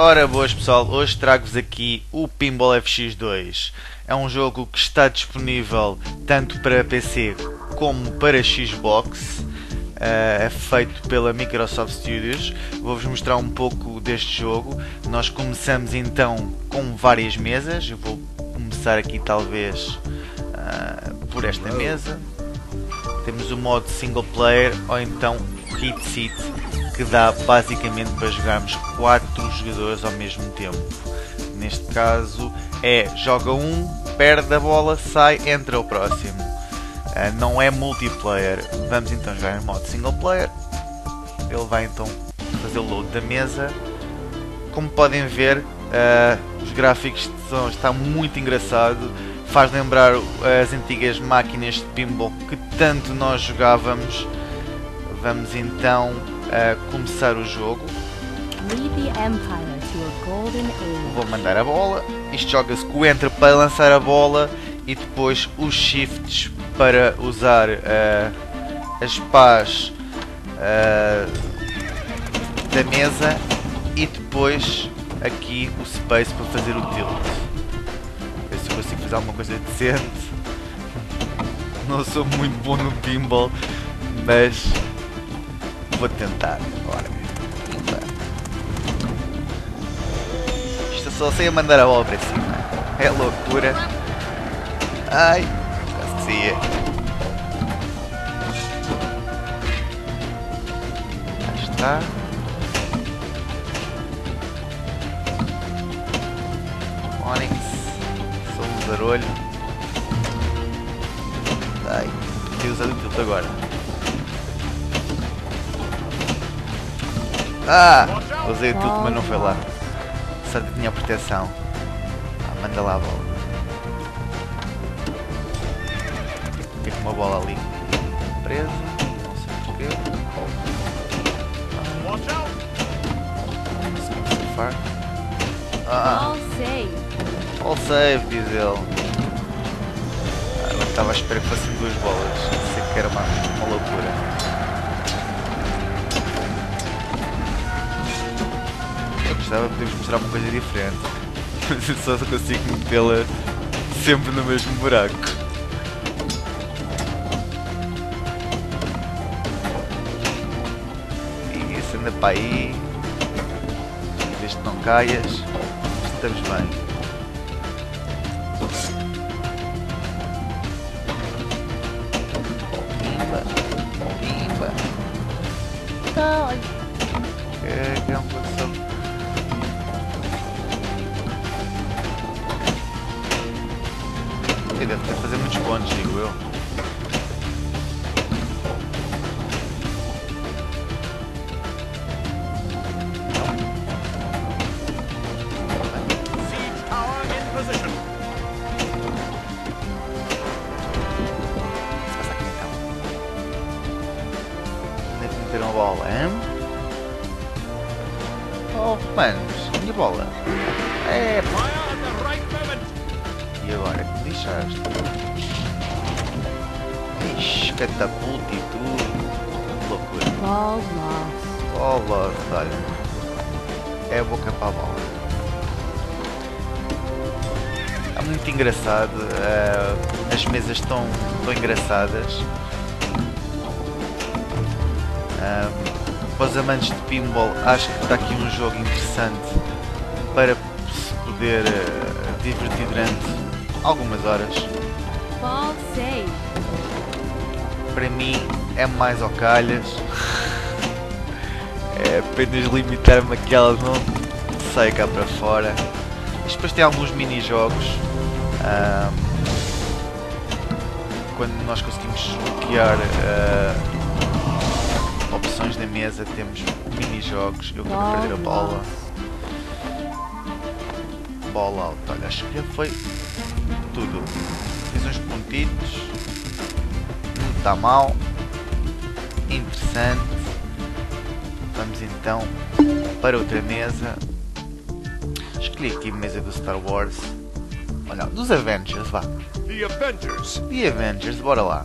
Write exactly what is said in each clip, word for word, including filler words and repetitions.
Ora boas pessoal, hoje trago-vos aqui o Pinball F X dois. É um jogo que está disponível tanto para P C como para Xbox. Uh, é feito pela Microsoft Studios. Vou-vos mostrar um pouco deste jogo. Nós começamos então com várias mesas. Eu vou começar aqui talvez uh, por esta mesa. Temos o modo single player ou então hit seat, que dá basicamente para jogarmos quatro jogadores ao mesmo tempo. Neste caso é joga um, perde a bola, sai, entra o próximo. Uh, não é multiplayer. Vamos então jogar em modo single player. Ele vai então fazer o load da mesa. Como podem ver, uh, os gráficos são, está muito engraçado. Faz lembrar as antigas máquinas de pinball que tanto nós jogávamos. Vamos então uh, começar o jogo. Vou mandar a bola. Isto joga-se com o enter para lançar a bola e depois os shifts para usar uh, as pás uh, da mesa e depois aqui o space para fazer o tilt. Ver se eu consigo fazer alguma coisa decente. Não sou muito bom no pinball, mas vou tentar. Ora, isto só sei a mandar a bola para cima. É loucura. Ai, já se ia. Aí está. Onyx. Só um zarolho. Ai, tenho usado o tilt agora. Ah! Usei o tilt, mas não foi lá. Só que tinha proteção. Ah, manda lá a bola. Fiquei com uma bola ali presa. Não sei porquê. Não sei porquê. Ah! All save, diz ele. Ah, eu estava à espera que fossem duas bolas. Sei que era uma, uma loucura. Gostava de mostrar uma coisa diferente, mas eu só consigo metê-la sempre no mesmo buraco. E isso, anda para aí, vês que não caias, estamos bem. Pimba, pimba. Ai! Que é um coração. Deve ter fazer muitos pontos, digo eu. Onde é que meteram a bola, hein? Oh, manos, minha bola. É. E agora que me deixaste? Ixi, catapulta e tudo. Loucura. Ball lost. Ball lost, olha. É a boca para a bola. Está muito engraçado. Uh, as mesas estão tão engraçadas. Uh, para os amantes de pinball, acho que está aqui um jogo interessante para se poder uh, divertir durante algumas horas. Para mim é mais ao calhas. É apenas limitar-me àquela não sai cá para fora. Isto depois tem alguns mini-jogos. Ah, quando nós conseguimos bloquear ah, opções da mesa, temos mini-jogos. Eu quero perder a bola. Bola out. Olha, acho que já foi tudo. Fiz uns pontitos. Não está mal. Interessante. Vamos então para outra mesa. Escolhi aqui a mesa do Star Wars. Olha, dos Avengers, vá. The Avengers. The Avengers, bora lá.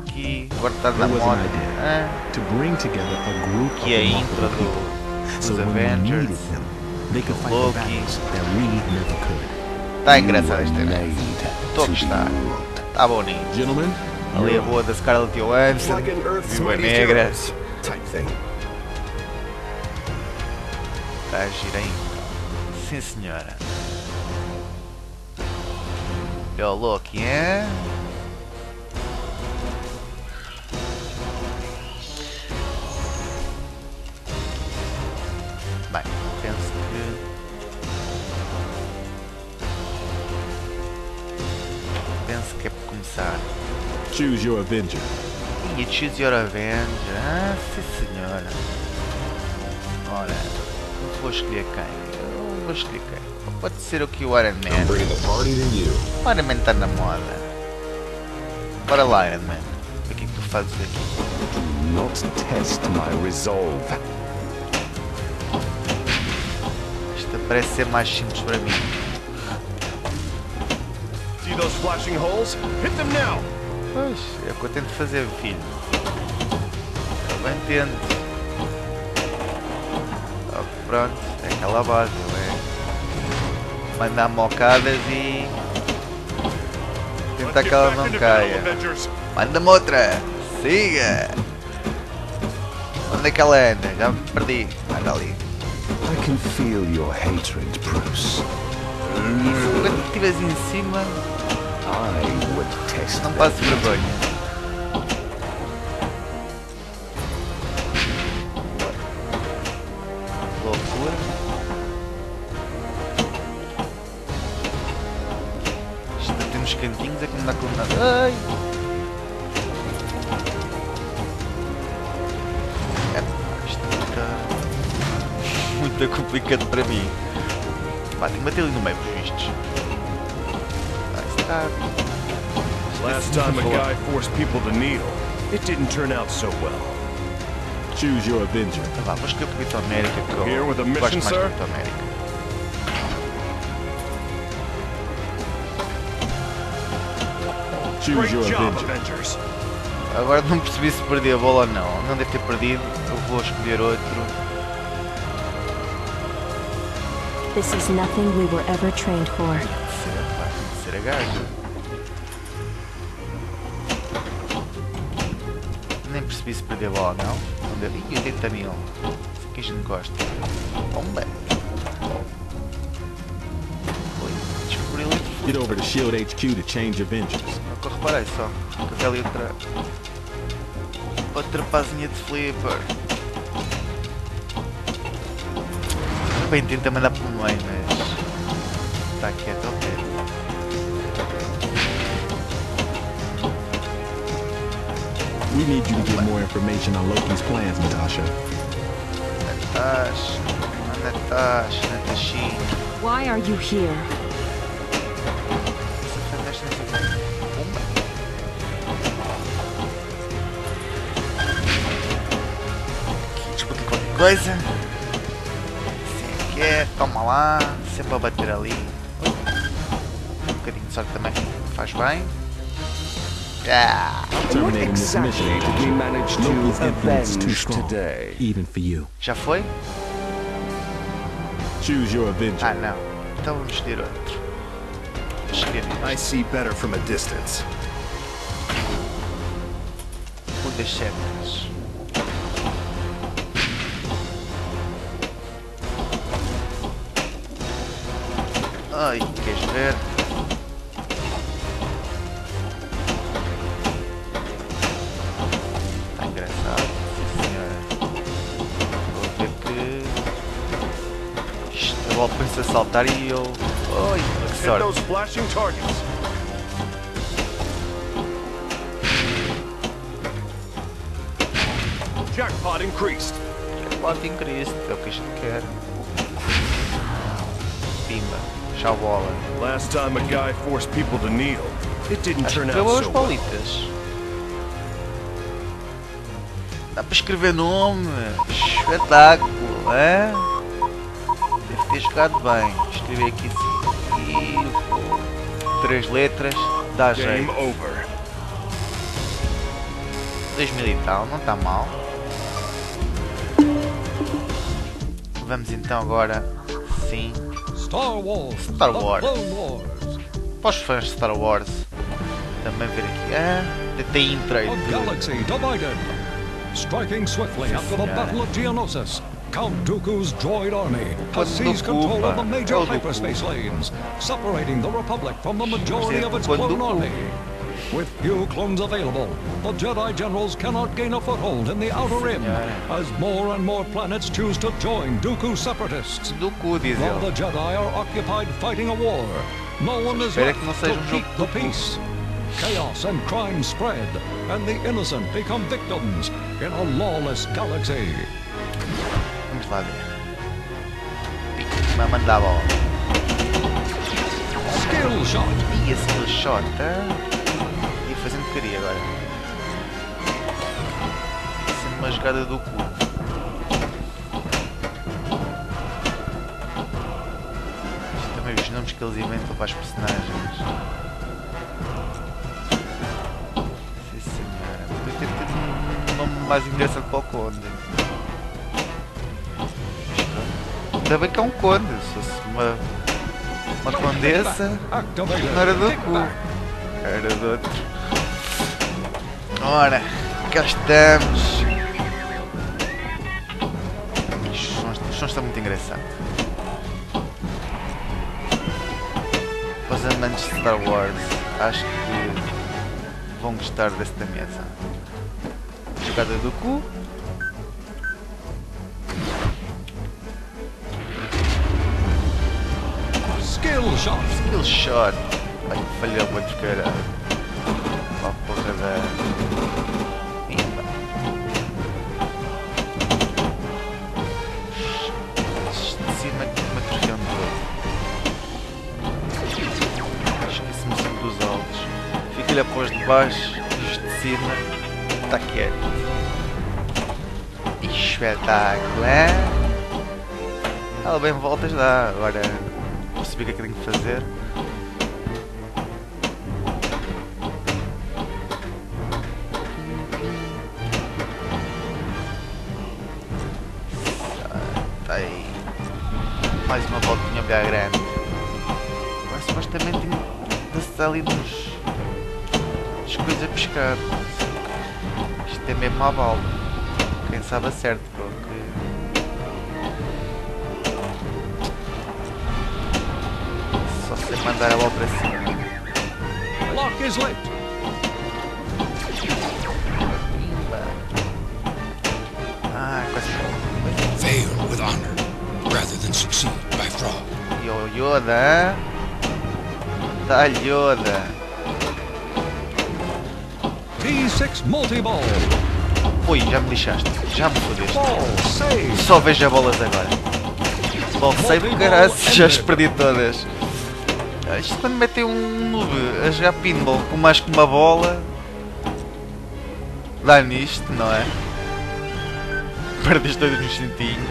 Aqui, agora está na moda. Ah, que é a intro do, dos Avengers. Loki. Está engraçado este evento. Estou a gostar. Está bonito. Ali a rua da Scarlett Johansson. Viva Negra. Está girando. Sim, senhora. É o Loki, hein? Bem, penso que... Penso que é para começar. Choose your Avenger. E choose your Avenger. Ah, sim senhora. Ora, vou escolher quem? Eu vou escolher quem? Pode ser aqui o Iron Man. O Iron Man está na moda. Bora lá, Iron Man. O que é que tu fazes aqui? Do not test my resolve. Parece ser mais simples para mim. See those flashing holes? Hit them now. Pois, é o que eu tento fazer, filho. Eu bem tento. Oh, pronto, é aquela base, é? Mandar mocadas e... tentar que ela não caia. Manda-me outra! Siga! Onde é que ela anda? Já me perdi. Anda ali. I can feel your hatred, Bruce. Quando estiveres em cima, não passo vergonha. Loucura. Isto tem uns cantinhos, é que não dá como nada. Ai! É complicado para mim. Pá, tem que bater ali no meio, por vistos. Vai estar. Last time a guy forced people to kneel, it didn't turn out so well. Choose your Avenger. Tá lá, mas que eu Capitão América, que eu gosto mais do Capitão América. Choose your Avenger. Agora não percebi se perdi a bola ou não. Não deve ter perdido. Eu vou escolher outro. This is nothing we were ever trained for. Nem percebi se perdeu ou não. E oitenta mil. Isso aqui a gente gosta. Vamos bem. Descobri ali. Get over to Shield H Q to change Avengers. Nunca reparei só. Nunca vi ali outra. Outra pazinha de flipper. Bem, tenta mandar por mãe, mas está quieto ao pé. We need you to get more information on Loki's plans, Natasha. Natasha, Natasha, Natasha. Why are you here? Tipo de qualquer coisa. É, toma lá, sempre a bater ali. Um bocadinho de sorte também faz bem. Ah. Já foi? Choose your Avenger. Ah não, então vamos escolher outro. Escolher I see better from a distance. Um das cenas. Ai, queres ver? Está engraçado, sim senhora. Vou ver que... Isto, a bola pensa saltar e eu... Ai, que sorte! Jackpot increased! Jackpot increased, é o que a gente quer. Pimba. Tchau, bola. Last time a guy forced people to kneel, it didn't turn out so well. Dá para escrever nome. Espetáculo, é? Deve ter jogado bem. Escrever aqui cinco, três letras, dá jeito. Game over. dois mil e tal, não está mal. Vamos então agora assim. Star Wars. Star Wars. Para os fãs de Star Wars. Também ver aqui. Ah, tem trade. Striking swiftly after the Battle of Geonosis, Count Dooku's droid army has seized control of the major hyperspace lanes, separating the Republic from the majority of its clone army. With few clones available, the Jedi generals cannot gain a foothold in the Outer Rim, as more and more planets choose to join Dooku separatists. While the Jedi are occupied fighting a war, no one is left to keep the peace. Chaos and crime spread, and the innocent become victims in a lawless galaxy. Vamos lá ver. Mas mandava. Skill shot. E skill shot. E fazendo o que queria agora. Sendo uma jogada do cu. Também os nomes que eles inventam para os personagens. Mais engraçado para o Conde. Ainda bem que é um Conde, se fosse uma, uma Condessa, não era do cu, era do outro. Ora, cá estamos. Isto, o som está muito engraçado. Para os amantes de Star Wars, acho que vão gostar desta mesa. Jogada do cu. Skill shot. Skill shot. Ai, falhou o outro caralho. Uma porra da... de cima aqui uma troféu de dois. Esqueci-me sempre dos altos. Fica-lhe a pôs de baixo e os de cima. Está quieto. Espetáculo, é? Ela bem voltas dá. Agora percebi o que é que tenho que fazer. Está aí. Mais uma voltinha bem grande. Agora supostamente está ali nos... as coisas a pescar. É mesmo à bala. Quem sabe acerta, porque... só se mandar a bola para cima. Lock is lit. Ah, quase. Fail with honor, rather than succeed by fraud. Yo Yoda, tá Yoda. T seis multiball. Ui, já me lixaste, já me fodeste. Só vejo as bolas agora. Ball save, caralho, já as perdi todas. Isto quando metem um noob a jogar pinball com mais que uma bola. Dá nisto, não é? Perdeste todos no instantinho.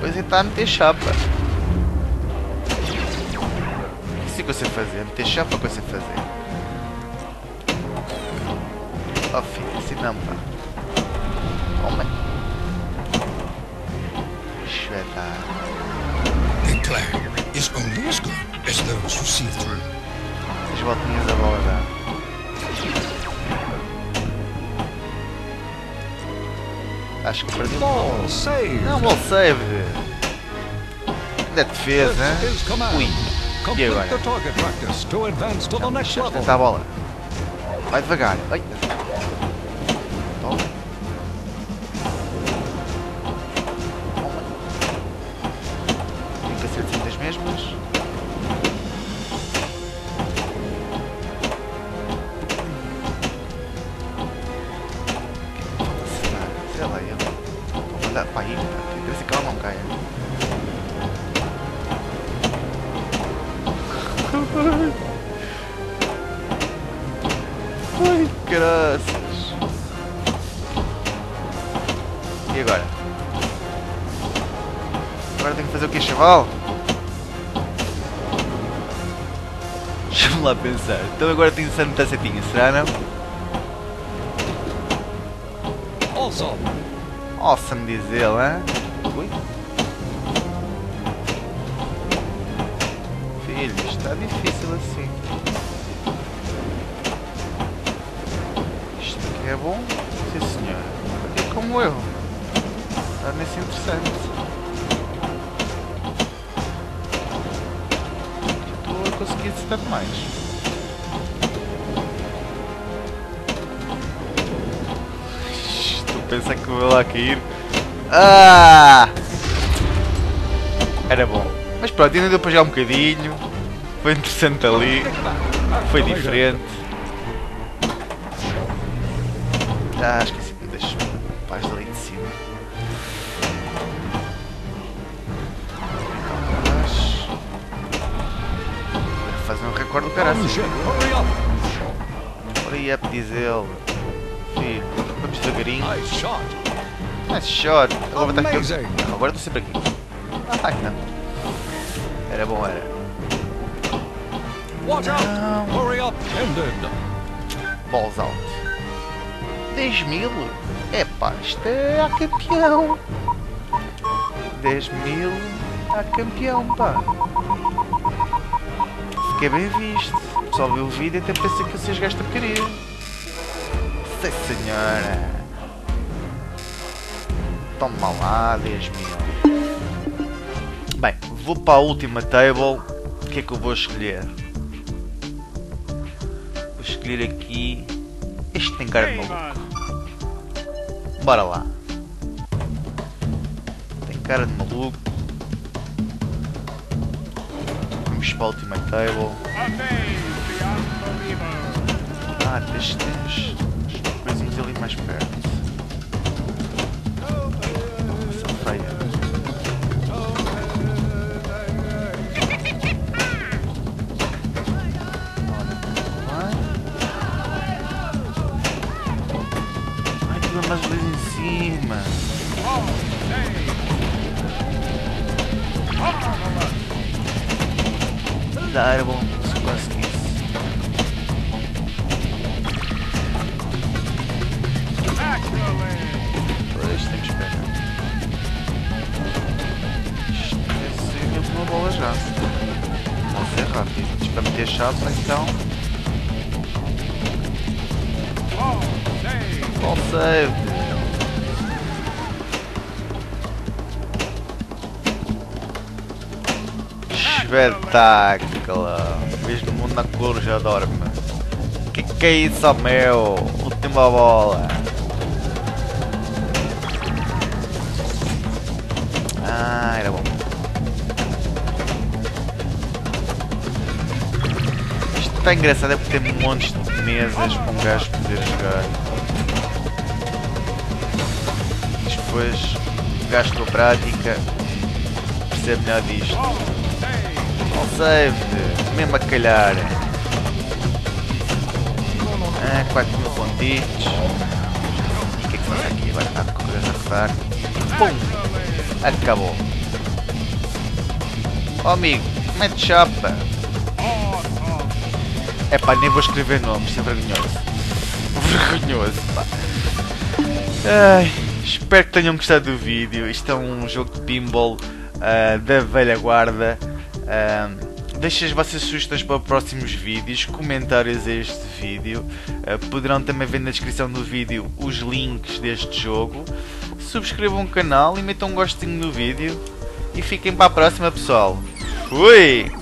Pois é, está a meter chapa. Isso é que eu sei fazer, meter chapa é que eu sei fazer. Oh filho, assim não, pá. Homem. Declare is only as good as those who see through. As voltinhas da bola dá. Acho que perdi. Ball save! Não, ball save! Ainda defesa, hein? Ui! E agora? Deixa-me tentar a bola. Vai devagar. Ai. E agora? Agora tenho que fazer o que, chaval? Deixa-me lá pensar. Então agora tenho que ser uma tacetinha, será não? Awesome! Awesome diz ele, hein? Ui? tá difícil assim. Isto aqui é bom? Sim senhora. E como eu? Tá nesse interessante. Estou a conseguir citar mais. Pensar que eu vou lá cair. Ah! Era bom. Mas pronto, ainda deu para jogar um bocadinho. Foi interessante ali. Foi diferente. Ah, esqueci-me de deixar a paz ali de cima. Vou fazer um recorde do caralho. Por aí é para dizê-lo. Filho. Vamos devagarinho. Nice shot. Agora vou estar aqui. Não, agora estou sempre aqui. Ah, tá aqui não. Era bom, era. Não. Balls out. dez mil? Epá, isto é a campeão. dez mil a campeão, pá. Fiquei bem visto. Só vi o vídeo e até pensei que vocês gastam porcaria. Sim senhora! Toma lá, dez mil. Bem, vou para a última table. O que é que eu vou escolher? Vou escolher aqui. Este tem cara de maluco. Bora lá. Tem cara de maluco. Vamos para a última table. Ah, testemos. Coisinhas ali mais perto. Nossa, feia. Ai, que dá mais luz em cima. Dá, era bom. Se conseguisse. Bola já. Nossa, é rápido. Para meter chapa então. Ball save. Espetáculo. Vês no mundo na cor já dorme. Que que é isso, ó meu? Última bola. Ah, era bom. Está engraçado é porque tem montes de mesas para um gajo poder jogar. Depois gasto a prática, percebo melhor disto. Não save, mesmo a calhar. Ah, quatro mil pontitos. O que é que faz aqui? Vai estar com o gajo a rotar. Pum! Acabou. Oh amigo, mete chapa. É pá, nem vou escrever nomes, é vergonhoso. Vergonhoso, pá. Ai, espero que tenham gostado do vídeo. Isto é um jogo de pinball uh, da velha guarda. Uh, deixem as vossas sugestões para próximos vídeos, comentários a este vídeo. Uh, poderão também ver na descrição do vídeo os links deste jogo. Subscrevam o canal e metam um gostinho no vídeo. E fiquem para a próxima, pessoal. Fui!